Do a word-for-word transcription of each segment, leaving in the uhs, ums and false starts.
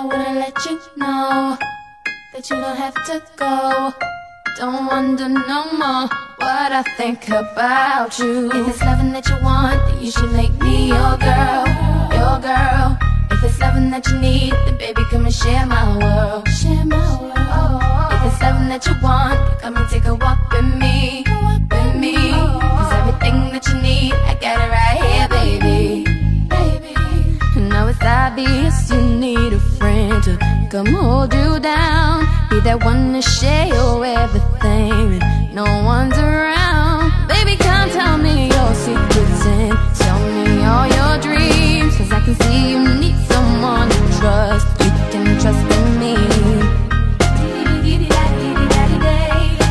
I wanna let you know that you don't have to go. Don't wonder no more what I think about you. If it's loving that you want, then you should make me your girl, your girl. If it's loving that you need, then baby come and share my world, share my world. Oh. If it's loving that you want, then come and take a walk with me, with me. Cause everything that you need, I got it right here, baby, baby. Now it's obvious you need a friend to come hold you down, be that one to share your everything, and no one's around. Baby, come tell me your secrets and tell me all your dreams, cause I can see you need someone to trust. You can trust in me,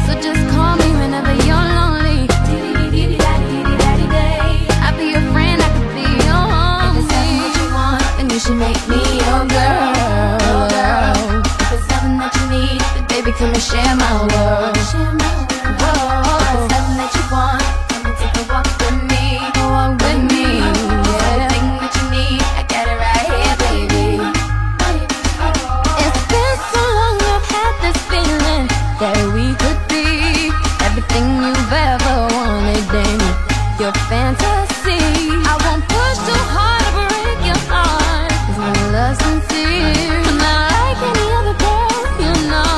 so just call me whenever you're lonely. I'll be your friend, I could be your homie. If it's something that you want, then you should make me your girl. Come and share my world. Share my world. Oh, if it's something that you want, come and take a walk with me. Walk with me. Everything that you need, I got it right here, baby. It's been so long I've had this feeling that we could be everything you've ever wanted in your fantasy. I won't push too hard to break your heart, cause my love's sincere. I'm not like any other girl, you know.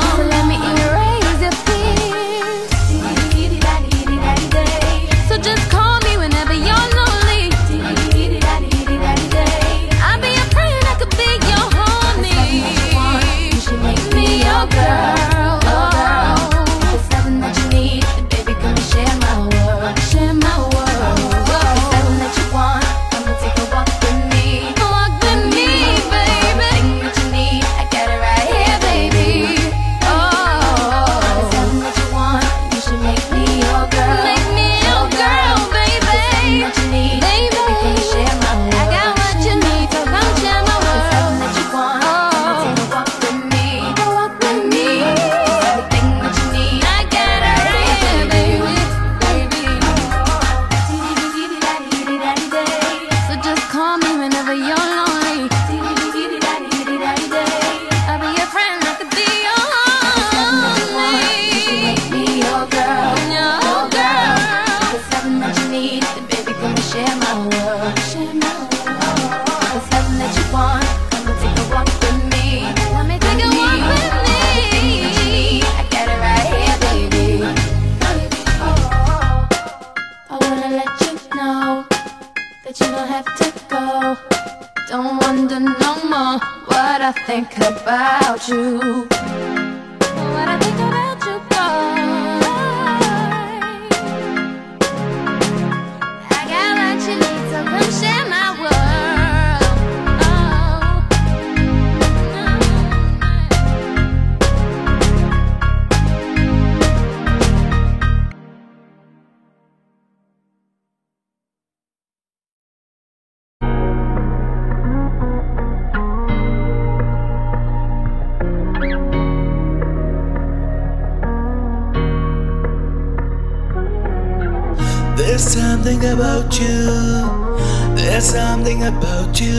There's something about you,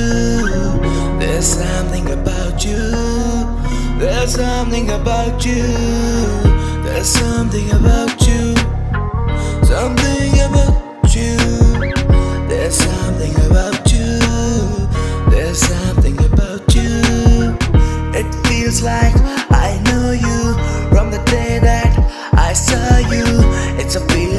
there's something about you, there's something about you, there's something about you, there's something about you, something about you, there's something about you, there's something about you. It feels like I know you from the day that I saw you. It's a feeling